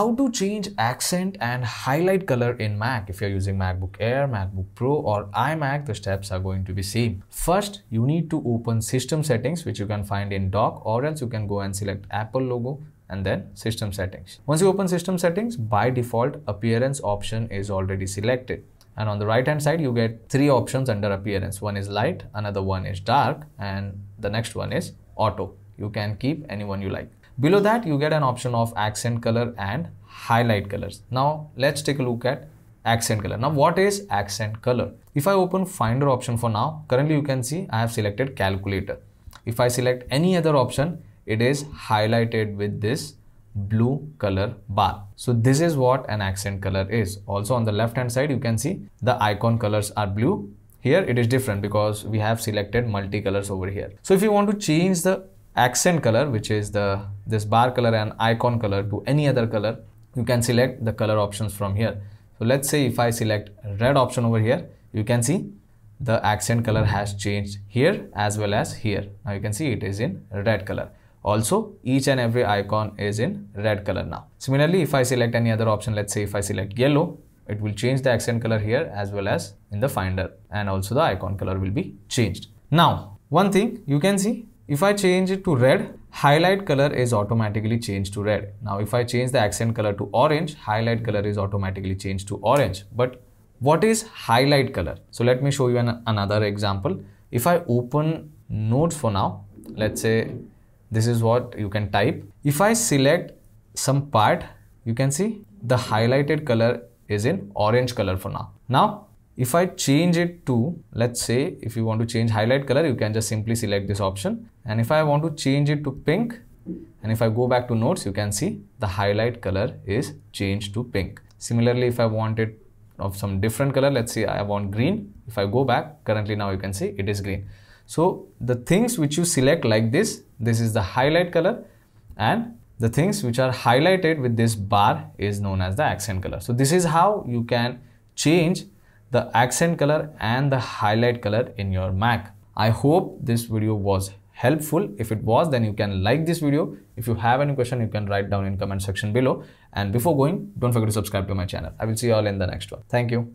how to change accent and highlight color in Mac. If you're using MacBook Air, MacBook Pro or iMac, the steps are going to be same. First, you need to open system settings, which you can find in dock, or else you can go and select Apple logo and then system settings. Once you open system settings, by default appearance option is already selected. And on the right hand side, you get three options under appearance. One is light, another one is dark, and the next one is auto. You can keep anyone you like. Below that, you get an option of accent color and highlight colors. Now let's take a look at accent color. Now what is accent color? If I open finder option for now, currently you can see I have selected calculator. If I select any other option, it is highlighted with this blue color bar. So this is what an accent color is. Also on the left hand side, you can see the icon colors are blue. Here it is different because we have selected multicolors over here. So if you want to change the accent color, which is this bar color and icon color, to any other color, you can select the color options from here. So let's say if I select red option over here, you can see the accent color has changed here as well as here. Now you can see it is in red color. Also, each and every icon is in red color now. Similarly, if I select any other option, let's say if I select yellow, it will change the accent color here as well as in the finder, and also the icon color will be changed. Now, one thing you can see, if I change it to red, highlight color is automatically changed to red. Now, if I change the accent color to orange, highlight color is automatically changed to orange. But what is highlight color? So let me show you another example. If I open notes for now, let's say this is what you can type. If I select some part, you can see the highlighted color is in orange color for now. Now, if I change it to, let's say, if you want to change highlight color, you can just simply select this option. And if I want to change it to pink, and if I go back to notes, you can see the highlight color is changed to pink. Similarly, if I want it of some different color, let's say I want green. If I go back, currently now you can see it is green. So the things which you select like this is the highlight color, and the things which are highlighted with this bar is known as the accent color. So this is how you can change the accent color and the highlight color in your Mac. I hope this video was helpful. If it was, then you can like this video. If you have any question, you can write down in comment section below. And before going, don't forget to subscribe to my channel. I will see you all in the next one. Thank you.